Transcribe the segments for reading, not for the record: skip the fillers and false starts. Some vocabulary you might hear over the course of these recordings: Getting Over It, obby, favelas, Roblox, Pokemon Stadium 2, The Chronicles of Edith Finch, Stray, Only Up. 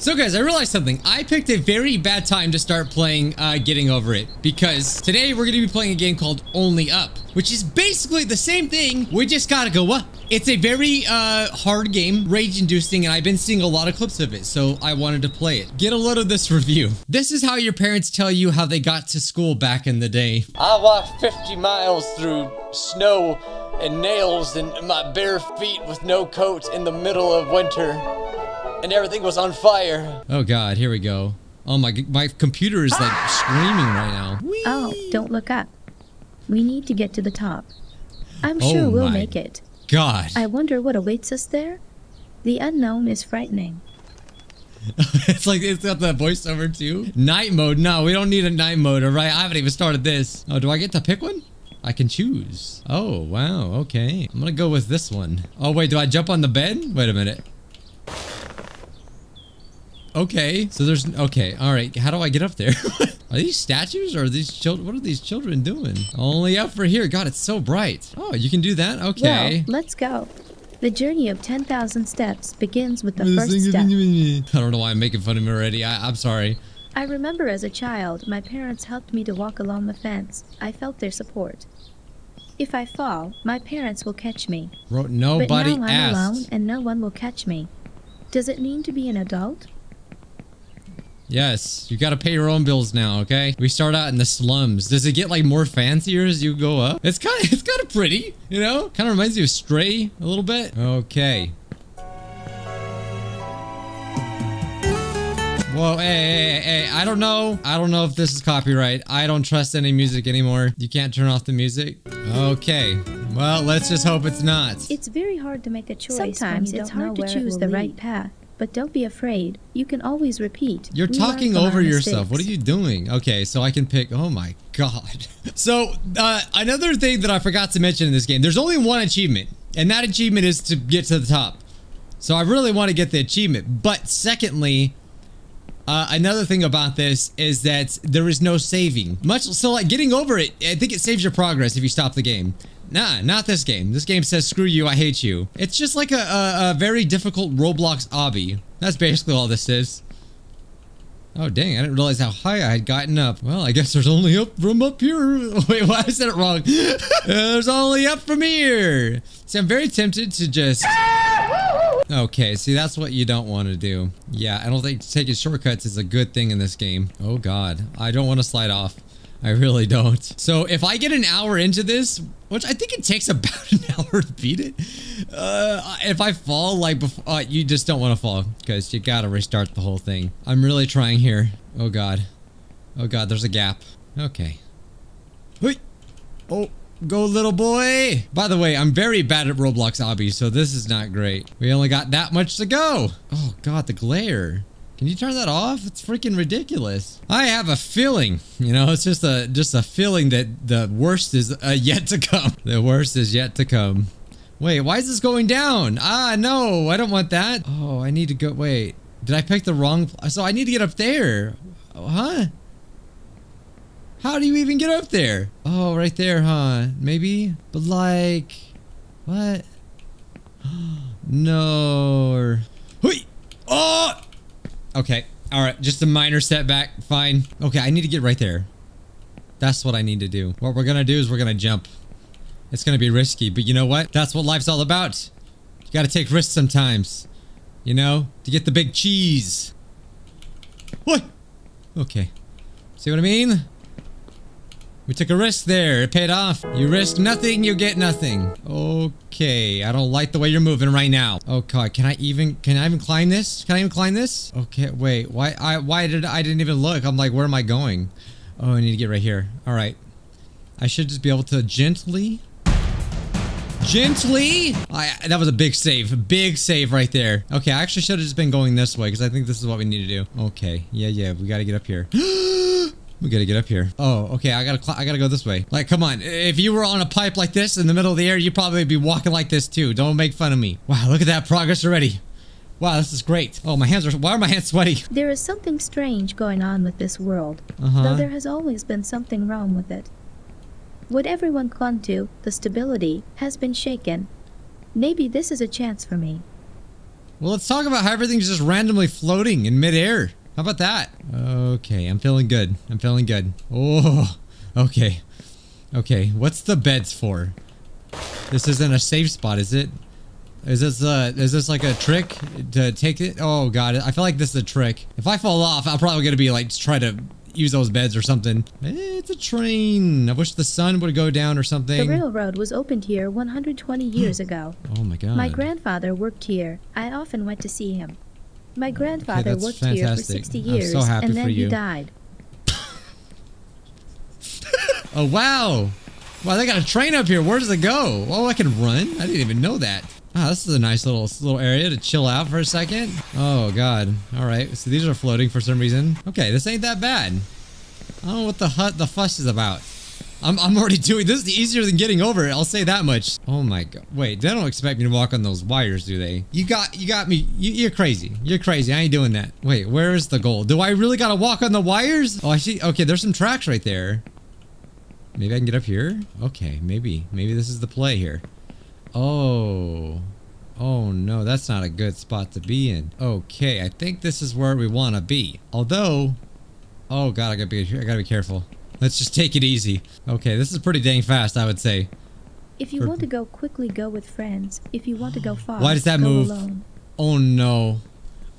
So guys, I realized something. I picked a very bad time to start playing Getting Over It, because today we're gonna be playing a game called Only Up, which is basically the same thing. We just gotta go up. It's a very hard game, rage-inducing, and I've been seeing a lot of clips of it, so I wanted to play it. Get a load of this review. This is how your parents tell you how they got to school back in the day. I walked 50 miles through snow and nails and my bare feet with no coat in the middle of winter, and everything was on fire. Oh God, here we go. Oh my computer is like screaming right now. Whee! Oh, don't look up. We need to get to the top. I'm sure we'll make it. God. I wonder what awaits us there. The unknown is frightening. It's like, it's got that voiceover too. Night mode. No, we don't need a night mode. All right, I haven't even started this. Oh, do I get to pick one? I can choose. Oh, wow. Okay. I'm gonna go with this one. Oh, wait, do I jump on the bed? Wait a minute. Okay. So there's, okay. All right. How do I get up there? Are these statues or are these children? What are these children doing? Only up for here. God, it's so bright. Oh, you can do that? Okay. Well, let's go. The journey of 10,000 steps begins with the first step. I don't know why I'm making fun of me already. I'm sorry. I remember as a child, my parents helped me to walk along the fence. I felt their support. If I fall, my parents will catch me. Nobody asked. But now I'm alone and no one will catch me. Does it mean to be an adult? Yes, you gotta pay your own bills now, okay? We start out in the slums. Does it get like more fancier as you go up? It's kind of pretty, you know? Kind of reminds you of Stray a little bit. Okay. Whoa, hey, I don't know if this is copyright. I don't trust any music anymore. You can't turn off the music. Okay. Well, let's just hope it's not. It's very hard to make a choice. Sometimes it's hard to choose the right path. But don't be afraid. You can always repeat. You're talking over yourself. What are you doing? Okay, so I can pick. Oh my God. So another thing that I forgot to mention in this game, there's only one achievement, and that achievement is to get to the top. So I really want to get the achievement. But secondly, another thing about this is that there is no saving. Much so like Getting Over It, I think it saves your progress if you stop the game. Nah, not this game. This game says, screw you, I hate you. It's just like a very difficult Roblox obby. That's basically all this is. Oh, dang, I didn't realize how high I had gotten up. Well, I guess there's only up from up here. Wait, why I said it wrong? There's only up from here. See, I'm very tempted to just... Okay, see, that's what you don't want to do. Yeah, I don't think taking shortcuts is a good thing in this game. Oh, God. I don't want to slide off. I really don't. So if I get an hour into this, which I think it takes about an hour to beat it, if I fall, like, before, you just don't want to fall because you got to restart the whole thing. I'm really trying here. Oh, God. Oh, God, there's a gap. Okay. Hey. Oh, go, little boy. By the way, I'm very bad at Roblox obbies, so this is not great. We only got that much to go. Oh, God, the glare. Can you turn that off? It's freaking ridiculous. I have a feeling, you know, it's just a feeling that the worst is yet to come. The worst is yet to come. Wait, why is this going down? Ah, no, I don't want that. Oh, I need to go. Wait, did I pick the wrong? So I need to get up there. Oh, huh? How do you even get up there? Oh, right there, huh? Maybe, but like, what? No. Hoi! Oh! Okay, all right, just a minor setback, fine. Okay, I need to get right there. That's what I need to do. What we're gonna do is we're gonna jump. It's gonna be risky, but you know what? That's what life's all about. You gotta take risks sometimes, you know, to get the big cheese. What? Okay, see what I mean? We took a risk there, it paid off. You risk nothing, you get nothing. Okay, I don't like the way you're moving right now. Oh God, can I even climb this? Can I even climb this? Okay, wait, why didn't even look? I'm like, where am I going? Oh, I need to get right here. All right. I should just be able to gently. That was a big save right there. Okay, I actually should have just been going this way because I think this is what we need to do. Okay, yeah, we gotta get up here. We gotta get up here. Oh, okay. I gotta go this way. Like, come on. If you were on a pipe like this in the middle of the air, you'd probably be walking like this too. Don't make fun of me. Wow, look at that progress already. Wow, this is great. Oh, my hands are... Why are my hands sweaty? There is something strange going on with this world. Though there has always been something wrong with it. What everyone clung to, the stability, has been shaken. Maybe this is a chance for me. Well, let's talk about how everything's just randomly floating in midair. How about that? Okay, I'm feeling good. I'm feeling good. Oh, okay. Okay, what's the beds for? This isn't a safe spot, is it? Is this like a trick to take it? Oh god, I feel like this is a trick. If I fall off, I'm probably gonna be like, try to use those beds or something. It's a train. I wish the sun would go down or something. The railroad was opened here 120 years ago. Oh my god. My grandfather worked here. I often went to see him. My grandfather worked here for 60 years, I'm so happy and then for you. He died. Oh wow! Wow, they got a train up here. Where does it go? Oh, I can run. I didn't even know that. Ah, this is a nice little area to chill out for a second. Oh god. All right. So these are floating for some reason. Okay, this ain't that bad. I don't know what the fuss is about. I'm already doing this. Is easier than Getting Over It. I'll say that much. Oh my god. Wait, they don't expect me to walk on those wires, do they? You got me. You're crazy. You're crazy. I ain't doing that. Wait, where is the goal? Do I really gotta walk on the wires? Oh, I see. Okay, there's some tracks right there. Maybe I can get up here? Okay, maybe this is the play here. Oh. Oh no, that's not a good spot to be in. Okay, I think this is where we want to be. Although, oh god, I gotta be careful. Let's just take it easy. Okay, this is pretty dang fast, I would say. If you want to go quickly, go with friends. If you want to go far, why does that go move? Alone. Oh no.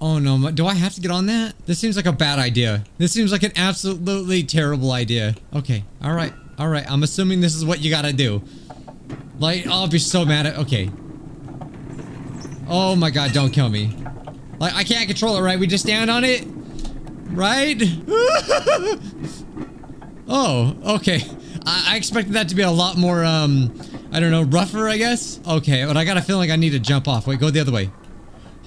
Oh no, do I have to get on that? This seems like a bad idea. This seems like an absolutely terrible idea. Okay, alright, alright. I'm assuming this is what you gotta do. Like, I'll be so mad at- okay. Oh my god, don't kill me. Like, I can't control it, right? We just stand on it? Right? Oh, okay. I expected that to be a lot more, I don't know, rougher, I guess? Okay, but I got a feeling I need to jump off. Wait, go the other way.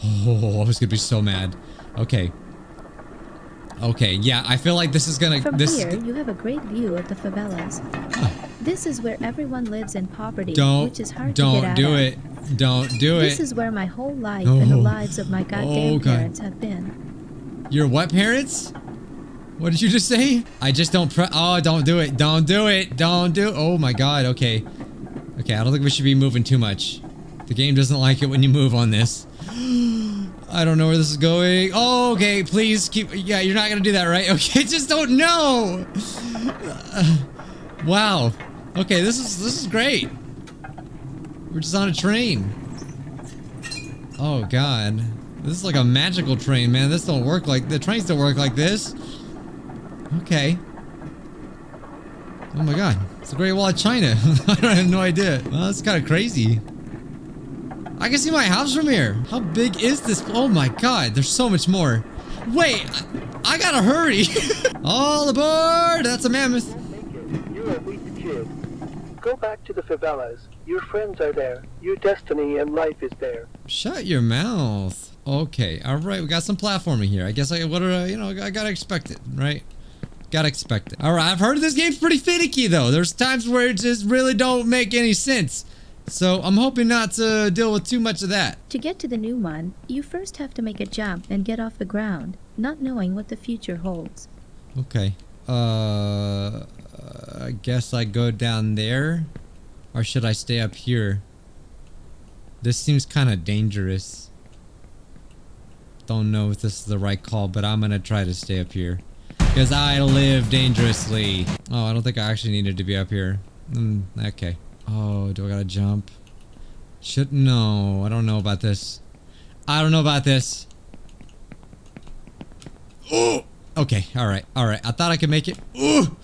Oh, I was gonna be so mad. Okay. Okay, yeah, I feel like this is gonna- From here, you have a great view of the favelas. Oh. This is where everyone lives in poverty, which is hard to get out of. Don't do it. This is where my whole life and the lives of my goddamn parents have been. Your what parents? What did you just say? I just don't oh, don't do it. Don't do it. Don't do- oh my god, okay. Okay, I don't think we should be moving too much. The game doesn't like it when you move on this. I don't know where this is going. Oh, okay, please keep- yeah, you're not gonna do that, right? Okay, just don't know! Wow. Okay, this is great. We're just on a train. Oh god. This is like a magical train, man. This don't work like- the trains don't work like this. Okay. Oh my god. It's the Great Wall of China. I have no idea. Well, that's kinda crazy. I can see my house from here. How big is this? Oh my god, there's so much more. Wait, I gotta hurry. All aboard! That's a mammoth. You are weak to cheer. Go back to the favelas. Your friends are there. Your destiny and life is there. Shut your mouth. Okay, all right, we got some platforming here. I guess I gotta expect it, right? Gotta expect it. All right, I've heard this game's pretty finicky though. There's times where it just really don't make any sense. So, I'm hoping not to deal with too much of that. To get to the new one, you first have to make a jump and get off the ground, not knowing what the future holds. Okay. I guess I go down there? Or should I stay up here? This seems kind of dangerous. Don't know if this is the right call, but I'm gonna try to stay up here. Because I live dangerously. Oh, I don't think I actually needed to be up here. Okay. Oh, do I gotta jump? No, I don't know about this. I don't know about this. Oh! Okay, alright, alright. I thought I could make it. Ooh!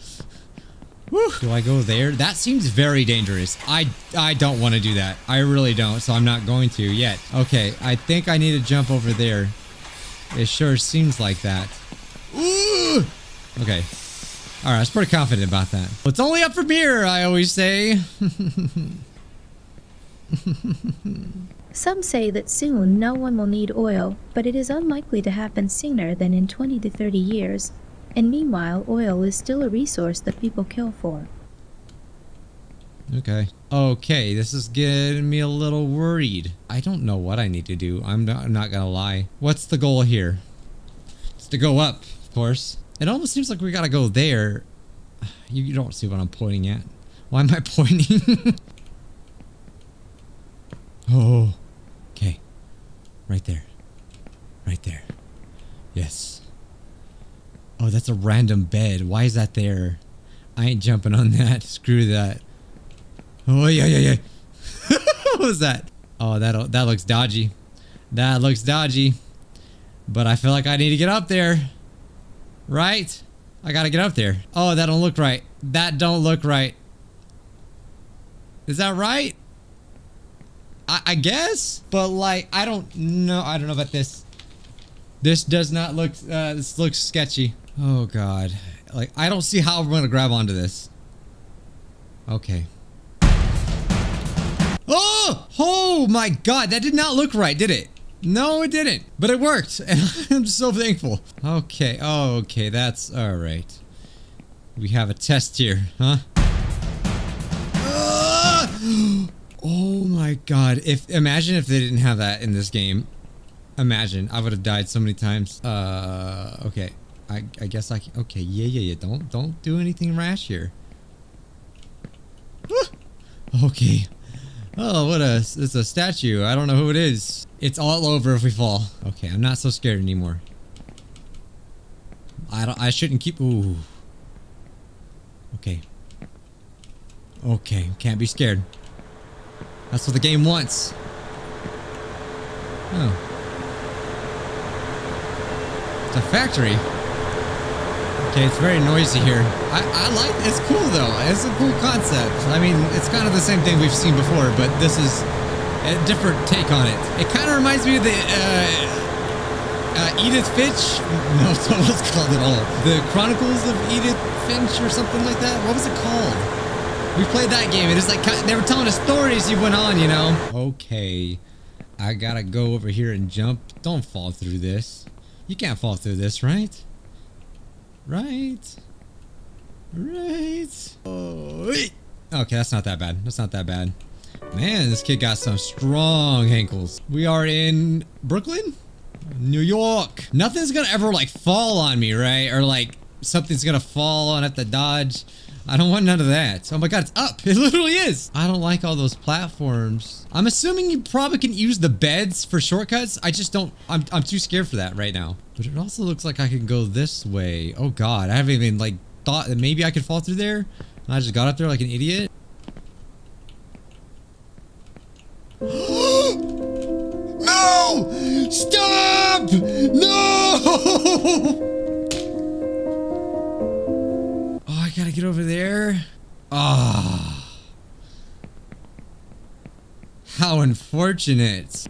Woo! Do I go there? That seems very dangerous. I don't want to do that. I really don't, so I'm not going to yet. Okay, I think I need to jump over there. It sure seems like that. Ooh! Okay. Alright, I was pretty confident about that. Well, it's only up from here, I always say. Some say that soon no one will need oil, but it is unlikely to happen sooner than in 20 to 30 years. And meanwhile, oil is still a resource that people kill for. Okay. Okay, this is getting me a little worried. I don't know what I need to do. I'm not gonna lie. What's the goal here? It's to go up, of course. It almost seems like we gotta go there. You don't see what I'm pointing at. Why am I pointing? Oh. Okay. Right there. Right there. Yes. Oh, that's a random bed. Why is that there? I ain't jumping on that. Screw that. Oh, yeah, yeah, yeah. What was that? Oh, that looks dodgy. That looks dodgy. But I feel like I need to get up there. Right? I gotta get up there. Oh, that don't look right. That don't look right. Is that right? I guess? But like, I don't know. I don't know about this. This does not look, this looks sketchy. Oh God. Like, I don't see how we're gonna grab onto this. Okay. Oh! Oh my God, that did not look right, did it? No, it didn't. But it worked, and I'm so thankful. Okay, oh, okay, that's all right. We have a test here, huh? Oh my God, imagine if they didn't have that in this game. Imagine, I would have died so many times. Okay, I guess I can, okay, yeah, yeah, yeah, don't do anything rash here. Okay. Oh, what a, it's a statue. I don't know who it is. It's all over if we fall. Okay, I'm not so scared anymore. I shouldn't keep, ooh. Okay. Okay, can't be scared. That's what the game wants. Oh. It's a factory. Okay, it's very noisy here. I like it. It's cool though. It's a cool concept. I mean, it's kind of the same thing we've seen before, but this is a different take on it. It kind of reminds me of the Edith Finch. No, it's not what it's called at all. The Chronicles of Edith Finch or something like that. What was it called? We played that game. It was like they were telling us stories you went on, you know. Okay, I gotta go over here and jump. Don't fall through this. You can't fall through this, right? Right. Right. Oh, okay, that's not that bad. That's not that bad. Man, this kid got some strong ankles. We are in Brooklyn, New York. Nothing's gonna ever like fall on me, right? Or like something's gonna fall and I have to dodge. I don't want none of that. Oh my God, it's up. It literally is. I don't like all those platforms. I'm assuming you probably can use the beds for shortcuts. I just don't, I'm too scared for that right now. But it also looks like I can go this way. Oh God, I haven't even like thought that maybe I could fall through there. And I just got up there like an idiot. No! Stop! No! Gotta get over there. Ah, how unfortunate.